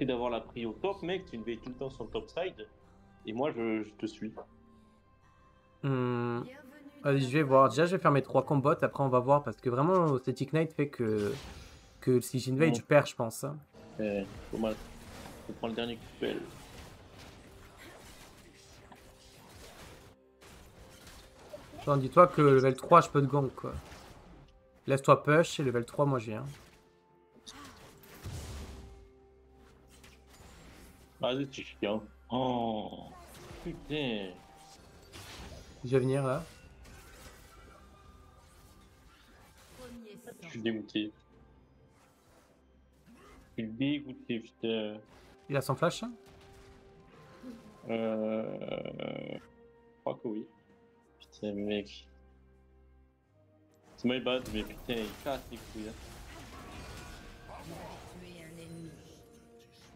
pris d'avoir la prio top, mec, tu me vais tout le temps sur le top side. Et moi, je te suis. Mmh. Allez, je vais voir. Déjà, je vais faire mes 3 combats. Après, on va voir. Parce que vraiment, cet Ignite fait que si j'invade, je perds, je pense. Faut mal. Faut prendre le dernier coup de pelle. Genre, dis-toi que level 3, je peux te gong, quoi. Laisse-toi push et level 3, moi, j'ai un. Vas-y, tu chiens. Oh, putain. Je vais venir là. Je suis dégoûté. Je suis dégoûté, putain. Il a son flash? Je crois que oui. Putain, mec. C'est my bad, mais putain, il casse les couilles là.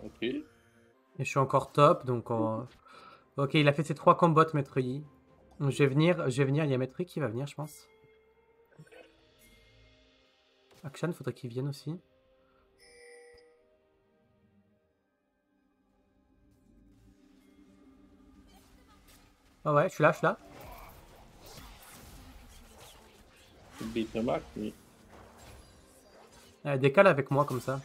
Ok. Et je suis encore top, donc on... Ok, il a fait ses 3 combats, Maître Yi. Je vais venir, il y a Maître Yi qui va venir, je pense. Akshan, faudrait qu'il vienne aussi. Ah ouais, je suis là. Décale avec moi comme ça.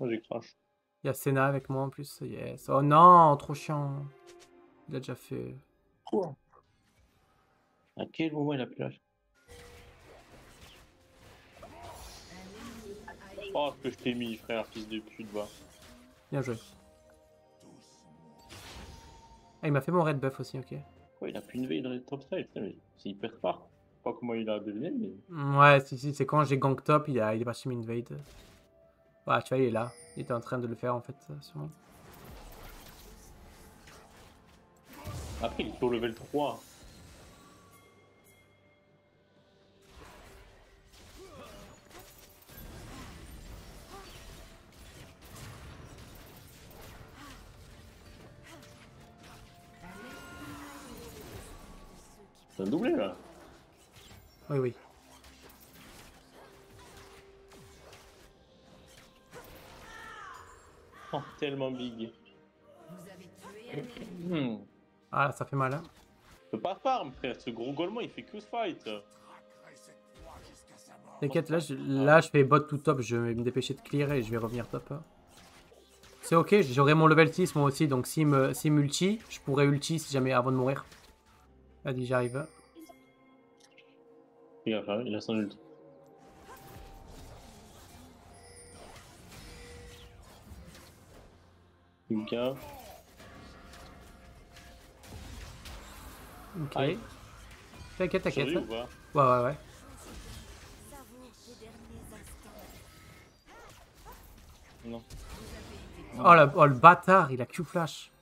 Moi j'ai crash. Il y a Senna avec moi en plus, yes. Oh non, trop chiant. Il a déjà fait... Quoi? À quel moment il a pu lâcher? Oh, ce que je t'ai mis, frère, fils de pute, va. Bien joué. Ah, il m'a fait mon red buff aussi, ok. Ouais, il a plus une veille dans les top side, mais c'est hyper fort. Je sais pas comment il a deviné, mais... Ouais, si, c'est quand j'ai gank top, il est parti sur invade. Ouais, tu vois, il est là. Il était en train de le faire, en fait, sûrement. Après, il est sur level 3. C'est un doublé, là. Oui. Oh, tellement big. Ah, ça fait mal, hein. Je peux pas farm, frère. Ce gros golemon, il fait que fight. T'inquiète, là, je fais bot tout top. Je vais me dépêcher de clear et je vais revenir top. C'est ok, j'aurai mon level 6, moi aussi. Donc, si multi, je pourrais ulti si jamais avant de mourir. Vas-y, j'arrive. Il a son ult. Ok. T'inquiète. Ouais. Non. Oh le bâtard, il a Q flash.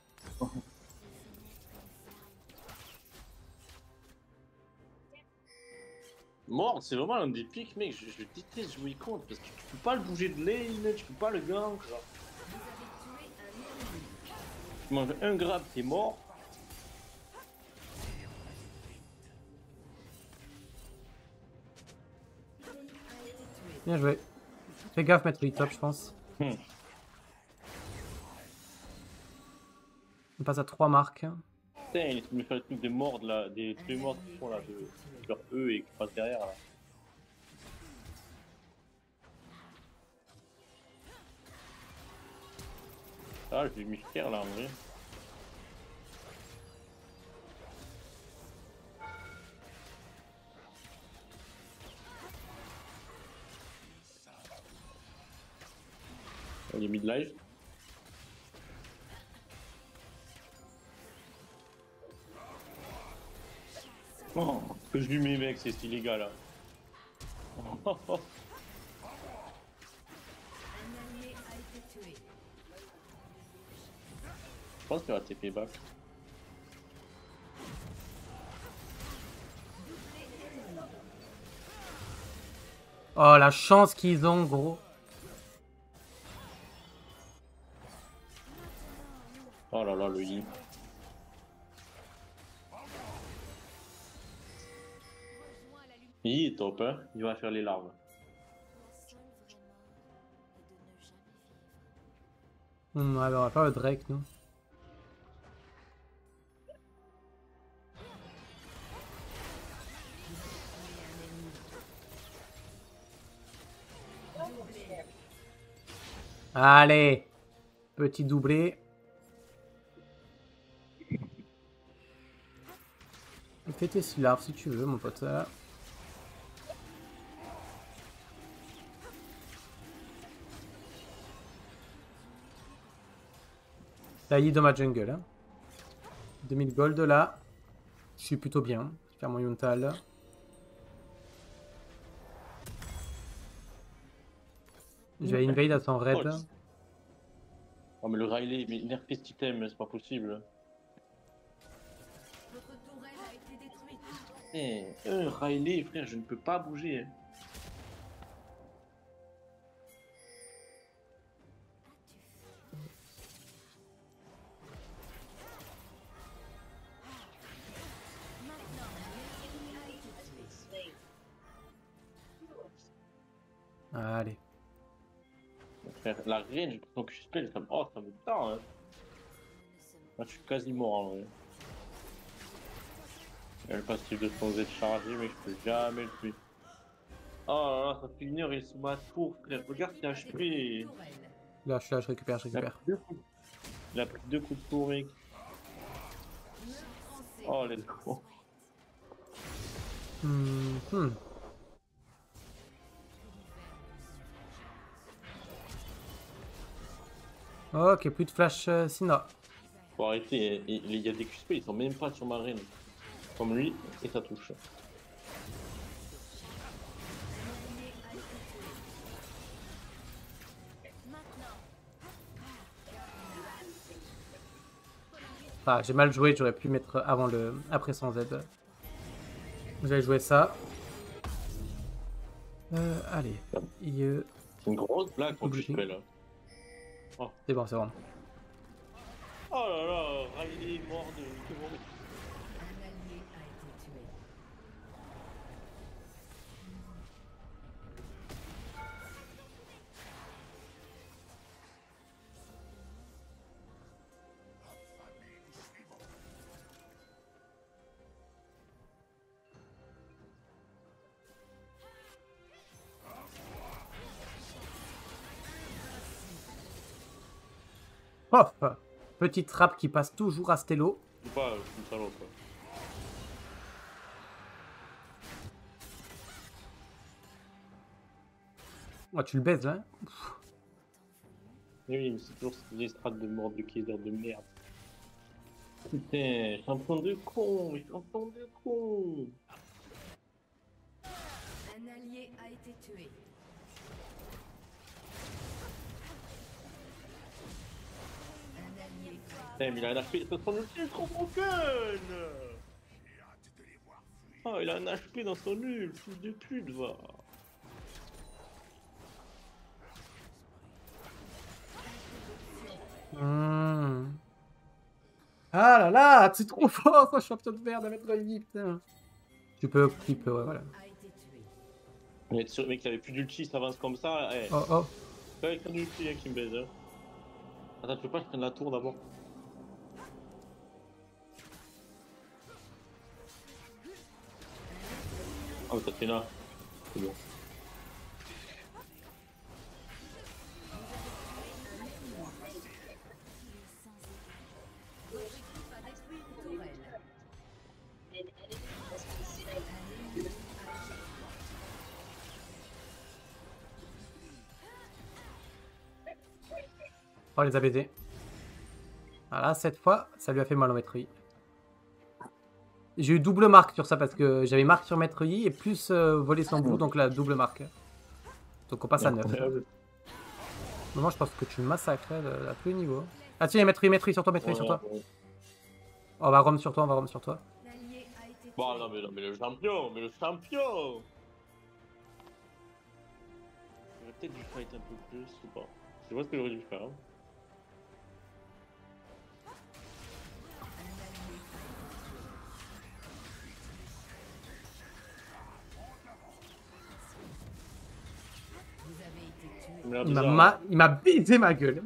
Mort, c'est vraiment l'un des pics, mec. Je déteste jouer contre parce que tu peux pas le bouger de lane, tu peux pas le gank. Tu manges un grab, t'es mort. Bien joué. Fais gaffe, Maître Yi top, je pense. On passe à 3 marques. Putain, il est me faire le truc des morts là, des trucs morts qui font là, de leur E et qui passent derrière là. Ah, j'ai mis fier là en vrai. Il est mis de live. Oh, que je lui mets, mec, c'est illégal là. Oh. Je pense qu'il va TP back. Oh, la chance qu'ils ont, gros. Oh là là, le Yi. Yi est top, hein. Il va faire les larves. Alors on va faire le Drake nous. Allez, petit doublé. Fais tes larves si tu veux mon pote. La Yi dans ma jungle. Hein. 2000 gold là. Je suis plutôt bien. Je vais faire mon Yuntal. Je vais invade à son raid. Oh mais le Riley, mais nerf cet item, c'est pas possible. Votre tourelle a été détruite. Eh, Riley frère, je ne peux pas bouger. Allez. La reine, je trouve que je spell, ça me tend. Hein. Là, je suis quasi mort en vrai. Il y a le passif de son Z chargé, mais je peux jamais le tuer. Oh là là, ça fait une heure, il est sous ma tour, frère. Regarde, il a HP. Là, je suis là, je récupère, Il a pris deux coups de tour, mec. Oh, les gros. Ok, plus de flash Syndra. Faut arrêter, les gars des QSP ils sont même pas sur ma reine. Comme lui, et ça touche. Ah, j'ai mal joué, j'aurais pu mettre avant le... après sans Z. J'avais joué ça. Allez. C'est une grosse blague quand tu fais là. Oh. C'est bon, c'est bon. Oh là là, Riley est mort de... Oh, petite trappe qui passe toujours à Stello. Ou pas, je suis salaud, quoi. Oh, tu le baises là. Oui, mais c'est toujours des strats de mort de kaiser de merde. Putain, champion de con, Un allié a été tué. Putain, mais il a un HP, ça son ulti est trop broken. Oh, il a un HP dans son nul, fils de pute, va. Ah là là, c'est trop fort, ça, champion de merde à Maître Yi, putain. Tu peux, ouais, voilà. Mais sûr, mec, il avait plus d'ulti, ça avance comme ça, eh. Oh, oh. C'est avec un ulti, hein, qui me baise, hein. Attends, tu peux pas que je prenne la tour d'abord. Ah mais t'as fait là. C'est bon. Oh, les ABD. Voilà, cette fois, ça lui a fait mal au Maître Yi. J'ai eu double marque sur ça parce que j'avais marque sur Maître Yi et plus volé son bout, donc la double marque. Donc on passe à 9. Moment, je pense que tu massacres à tous les niveaux. Ah tiens, Maître Yi sur toi, Maître Yi sur toi. Oh, on va roam sur toi, Bon, non mais le champion, J'aurais peut-être dû fight un peu plus ou pas. Je vois ce que j'aurais dû faire. Hein. Il m'a baisé ma gueule.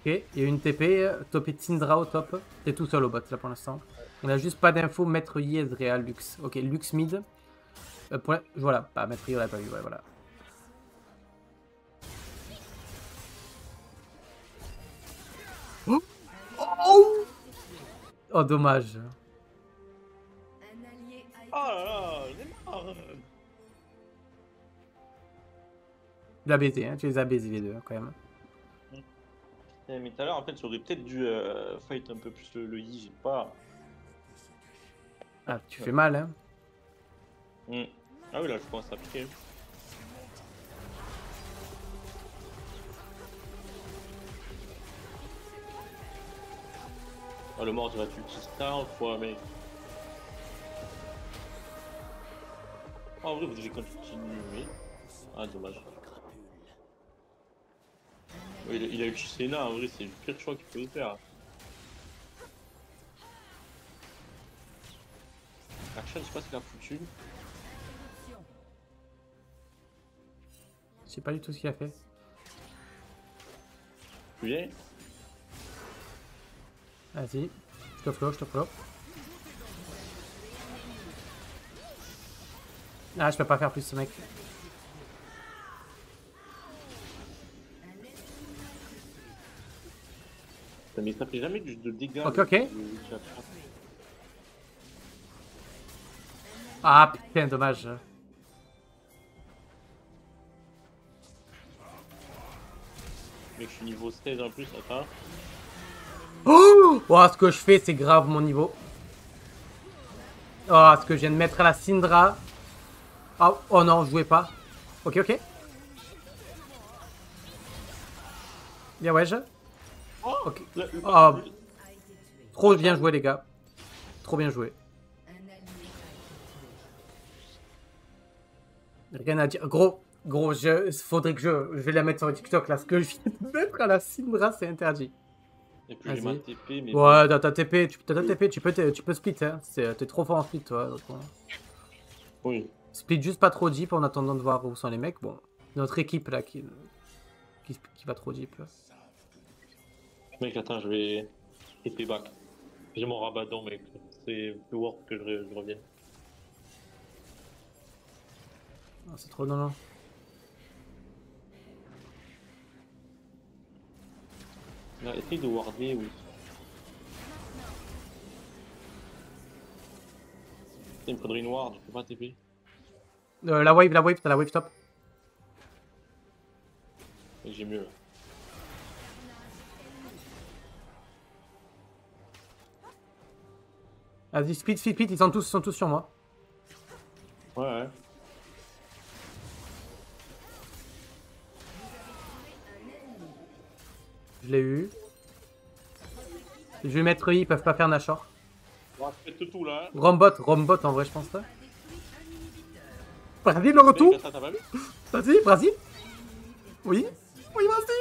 Ok, il y a une TP, top et Syndra au top. T'es tout seul au bot là pour l'instant. On a juste pas d'infos, Maître Yi, Ezreal, Lux. Ok, Lux mid. Pour la... Voilà, bah, Maître Yi on l'a pas vu, ouais, voilà. Oh, oh, oh dommage. Oh là là, il est mort. Il a baisé, hein, tu les as baisés les deux quand même. Mais tout à l'heure, en fait, j'aurais peut-être dû fight un peu plus le Yi, j'ai pas. Ah, tu fais mal, hein. Mmh. Ah oui, là, je commence à piquer. Oh, le mort, tu vas tuer Tista, enfoiré, mec. Oh, en vrai, j'ai continué. Ah, dommage. Il a eu Senna, en vrai c'est le pire choix qu'il pouvait faire. Akshan, je sais pas ce qu'il a foutu. Je sais pas du tout ce qu'il a fait. Tu viens ? Vas-y, je te flow. Ah, je peux pas faire plus ce mec. Mais ça fait jamais de dégâts. Ok. Ah putain, dommage. Mec, je suis niveau 16 en plus, attends. Oh, oh, ce que je fais, c'est grave mon niveau. Oh, ce que je viens de mettre à la Syndra. Oh, oh non, je jouais pas. Ok. Bien, ouais, je. Oh, okay. Oh, trop bien joué les gars. Trop bien joué. Rien à dire. Gros, faudrait que je vais la mettre sur le TikTok là. Ce que je viens de mettre à la Syndra, c'est interdit. Et puis j'ai ma TP. Mais ouais, dans ta TP, tu peux split. Hein. T'es trop fort en split toi. Donc, voilà. Oui. Split juste pas trop deep en attendant de voir où sont les mecs. Bon, notre équipe là qui va trop deep. Là. Mec, attends, je vais TP back. J'ai mon rabadon, mec. C'est plus worth que je revienne. Oh, c'est trop non. Essaye de warder, oui. Il me faudrait une ward, je peux pas TP. La wave, t'as la wave top. J'ai mieux là. Vas-y, split, ils sont tous sur moi. Ouais. Je l'ai eu. Je vais mettre Yi, ils peuvent pas faire Nashor. Ouais, je pète tout là. Hein. Rombot en vrai, je pense. Vas-y, le retour. Vas-y, Brésil. Oui, vas-y.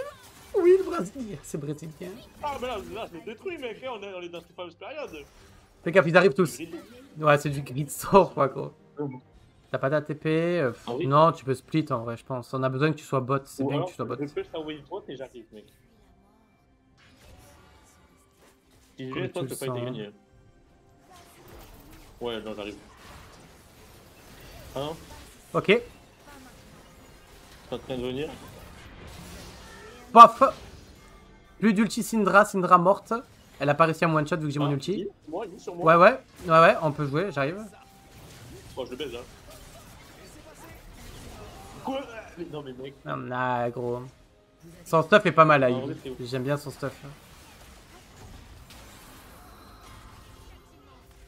Oui, le Brésil. C'est brésilien. Ah, mais là, je l'ai détruit, mec. On est dans cette fameuse période. Fais gaffe, ils arrivent tous. Ouais, c'est du grid sort, quoi, gros. T'as pas d'ATP oui. Non, tu peux split en vrai, je pense. On a besoin que tu sois bot. C'est bien que tu sois bot. Je peux faire wave bot et j'arrive, mec. Si je vais, toi, tu peux pas gagner. Ouais, non, j'arrive. Hein. Ok. T'es en train de venir. Paf. Plus d'ulti Syndra morte. Elle a pas réussi à me one-shot vu que j'ai mon ulti. Moi, il est sur moi. Ouais, on peut jouer, j'arrive. Oh, je le baise là. Quoi ? Non, mais mec. Non, nah, gros. Son stuff est pas mal là. J'aime bien son stuff.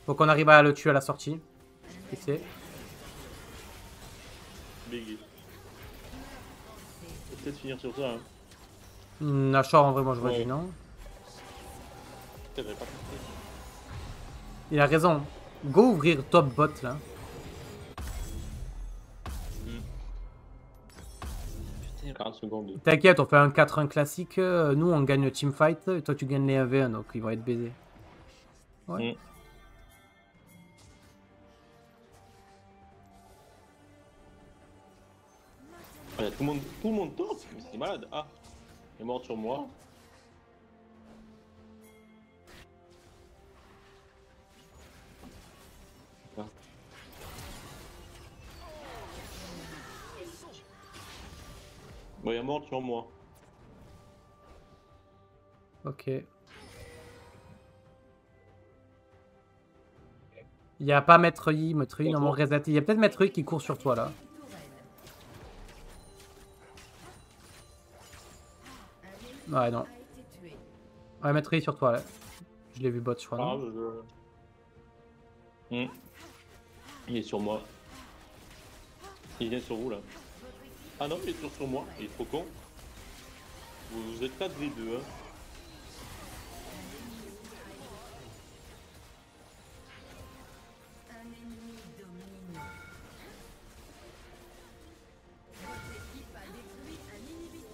Faut qu'on arrive à le tuer à la sortie. Ici. Big. Faut peut-être finir sur ça. Hein. Nashor, en vrai, moi je vois du non. Il a raison. Go ouvrir top bot là. T'inquiète, on fait un 4-1 classique. Nous on gagne le teamfight. Et toi tu gagnes les 1v1 donc ils vont être baisés. Ouais. Tout le monde top. C'est malade. Ah, il est mort sur moi. il y a mort, tu es en moi. Ok. Il n'y a pas Maître Yi, Maître Yi dans mon Rezati. Il y a peut-être Maître Yi qui court sur toi là. Ouais, non. Ouais, Maître Yi sur toi là. Je l'ai vu bot, je crois. Ah, non je... Il est sur moi. Il est sur vous là. Ah non, il est toujours sur moi. Il est trop con. Vous êtes pas des deux, hein.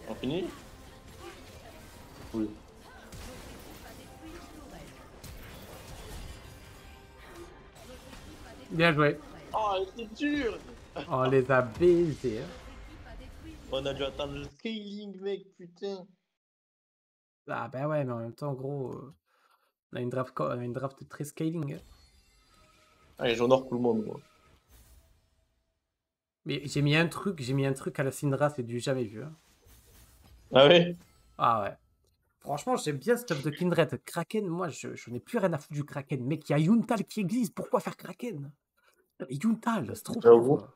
On finit ? Oui. Bien joué. Oh, c'est dur. On les a baisés. On a dû atteindre le scaling, mec, putain. Ah bah ouais, mais en même temps, gros, on a une draft, très scaling. Allez, j'honore tout le monde, moi. Mais j'ai mis un truc, à la Syndra, c'est du jamais vu. Hein. Ah ouais. Ah ouais. Franchement, j'aime bien ce stuff de Kindred. Kraken, moi, je n'ai plus rien à foutre du Kraken. Mec, il y a Yuntal qui existe. Pourquoi faire Kraken? Yuntal, c'est trop fort.